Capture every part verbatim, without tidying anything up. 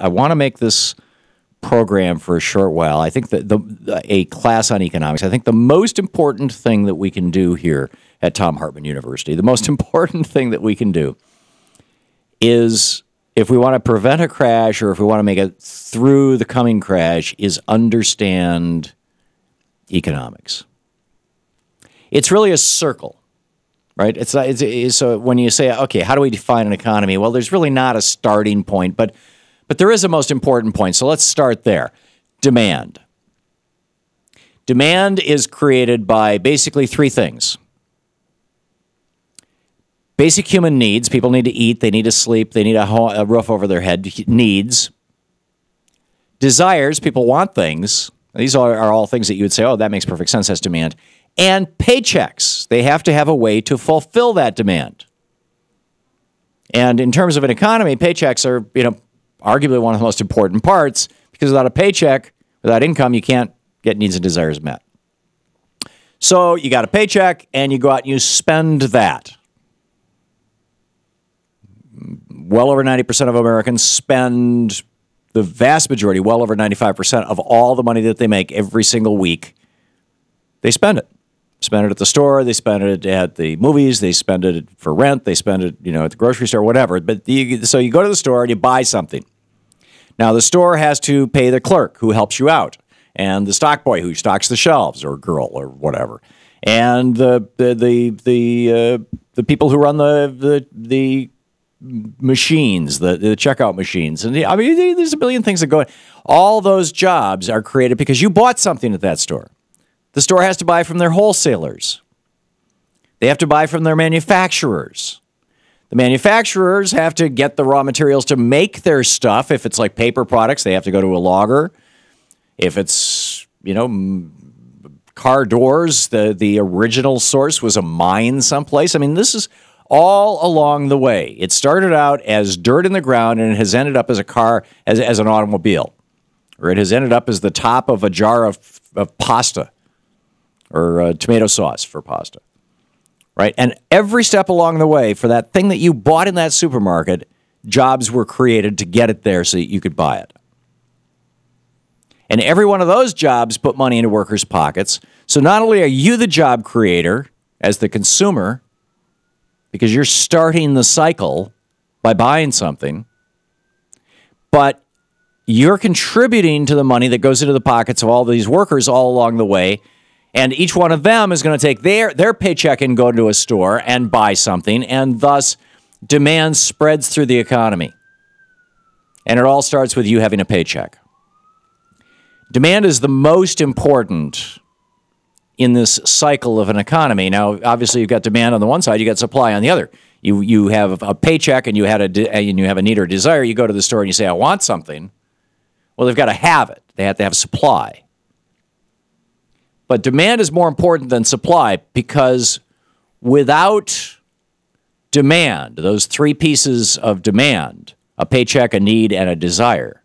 I want to make this program for a short while. I think that the a class on economics, I think the most important thing that we can do here at Thom Hartmann University, the most important thing that we can do is, if we want to prevent a crash or if we want to make it through the coming crash, is understand economics. It's really a circle, right? It's, not, it's, it's so when you say, okay, how do we define an economy? Well, there's really not a starting point, but but there is a most important point. So let's start there. Demand. Demand is created by basically three things. Basic human needs. People need to eat, they need to sleep, they need a, ho a roof over their head. Needs. Desires. People want things. These are, are all things that you would say, oh, that makes perfect sense, that's demand. And paychecks. They have to have a way to fulfill that demand. And in terms of an economy, paychecks are, you know, arguably one of the most important parts, because without a paycheck, without income, you can't get needs and desires met. So you got a paycheck and you go out and you spend that. Well over ninety percent of Americans spend the vast majority, well over ninety-five percent of all the money that they make every single week, they spend it. Spend it at the store, they spend it at the movies, they spend it for rent, they spend it, you know, at the grocery store, whatever. But you, so you go to the store and you buy something. Now the store has to pay the clerk who helps you out, and the stock boy who stocks the shelves, or girl, or whatever, and the the the the, uh, the people who run the the the machines, the, the checkout machines. And I mean, there's a billion things that go in. All those jobs are created because you bought something at that store. The store has to buy from their wholesalers. They have to buy from their manufacturers. The manufacturers have to get the raw materials to make their stuff. If it's like paper products, they have to go to a logger. If it's, you know, car doors, the, the original source was a mine someplace. I mean, this is all along the way. It started out as dirt in the ground, and it has ended up as a car, as, as an automobile. Or it has ended up as the top of a jar of, of pasta, or uh, tomato sauce for pasta, right? And every step along the way, for that thing that you bought in that supermarket, jobs were created to get it there so that you could buy it. And every one of those jobs put money into workers' pockets. So not only are you the job creator as the consumer, because you're starting the cycle by buying something, but you're contributing to the money that goes into the pockets of all these workers all along the way, and each one of them is going to take their, their paycheck and go to a store and buy something, and thus demand spreads through the economy. And it all starts with you having a paycheck. Demand is the most important in this cycle of an economy. Now, obviously, you've got demand on the one side, you got supply on the other. You you have a paycheck, and you had a de and you have a need or desire. You go to the store and you say, "I want something." Well, they've got to have it. They have to have supply. But demand is more important than supply, because without demand, those three pieces of demand, a paycheck, a need, and a desire,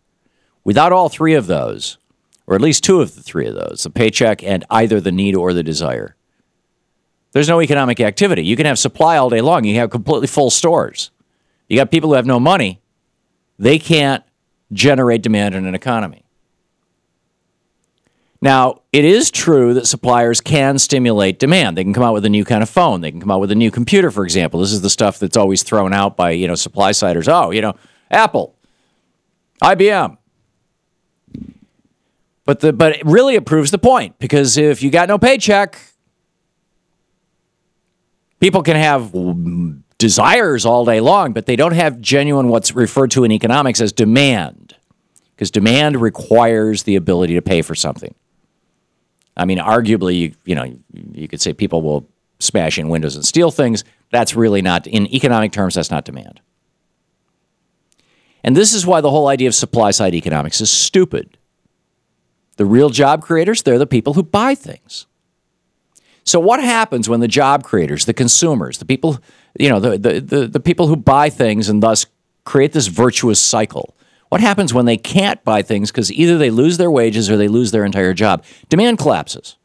without all three of those, or at least two of the three of those, the paycheck and either the need or the desire, there's no economic activity. You can have supply all day long. You have completely full stores. You got people who have no money. They can't generate demand in an economy. Now, it is true that suppliers can stimulate demand. They can come out with a new kind of phone. They can come out with a new computer, for example. This is the stuff that's always thrown out by, you know, supply-siders. Oh, you know, Apple, I B M. But, the, but it really proves the point, because if you got no paycheck, people can have desires all day long, but they don't have genuine, what's referred to in economics as demand, because demand requires the ability to pay for something. I mean, arguably, you, you know, you could say people will smash in windows and steal things. That's really not, in economic terms, that's not demand. And this is why the whole idea of supply-side economics is stupid. The real job creators, they're the people who buy things. So what happens when the job creators, the consumers, the people, you know, the, the, the, the people who buy things and thus create this virtuous cycle? What happens when they can't buy things because either they lose their wages or they lose their entire job? Demand collapses.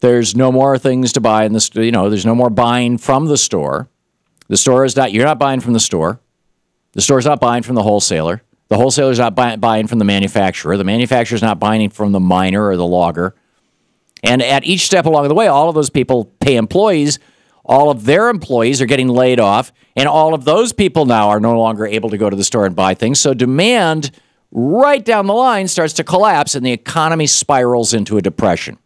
There's no more things to buy in the store. You know, there's no more buying from the store. The store is not, you're not buying from the store. The store's not buying from the wholesaler. The wholesaler's not buy buying from the manufacturer. The manufacturer's not buying from the miner or the logger. And at each step along the way, all of those people pay employees. All of their employees are getting laid off. And all of those people now are no longer able to go to the store and buy things. So demand right down the line starts to collapse, and the economy spirals into a depression.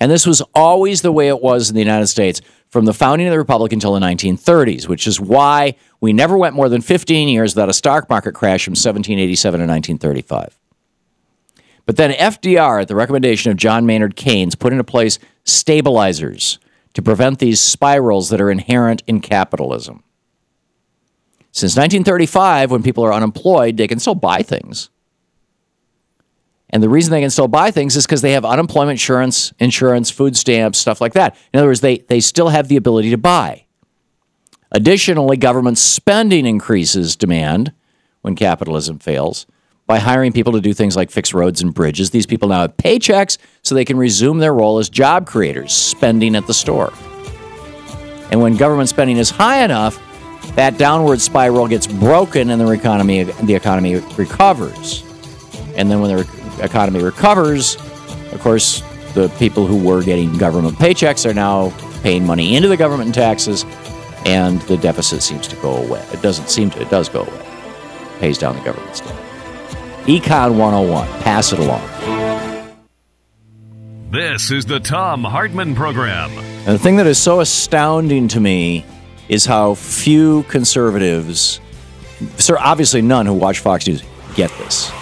And this was always the way it was in the United States from the founding of the Republic until the nineteen thirties, which is why we never went more than fifteen years without a stock market crash from seventeen eighty-seven to nineteen thirty-five. But then F D R, at the recommendation of John Maynard Keynes, put into place stabilizers to prevent these spirals that are inherent in capitalism. Since nineteen thirty-five, when people are unemployed, they can still buy things. And the reason they can still buy things is because they have unemployment insurance, insurance, food stamps, stuff like that. In other words, they, they still have the ability to buy. Additionally, government spending increases demand when capitalism fails by hiring people to do things like fix roads and bridges. These people now have paychecks, so they can resume their role as job creators, spending at the store. And when government spending is high enough, that downward spiral gets broken and the economy, the economy recovers. And then when the re- economy recovers, of course, the people who were getting government paychecks are now paying money into the government in taxes, and the deficit seems to go away. It doesn't seem to. It does go away. It pays down the government's debt. Econ one oh one. Pass it along. This is the Thom Hartmann Program. And the thing that is so astounding to me is how few conservatives, sir, obviously none who watch Fox News, get this.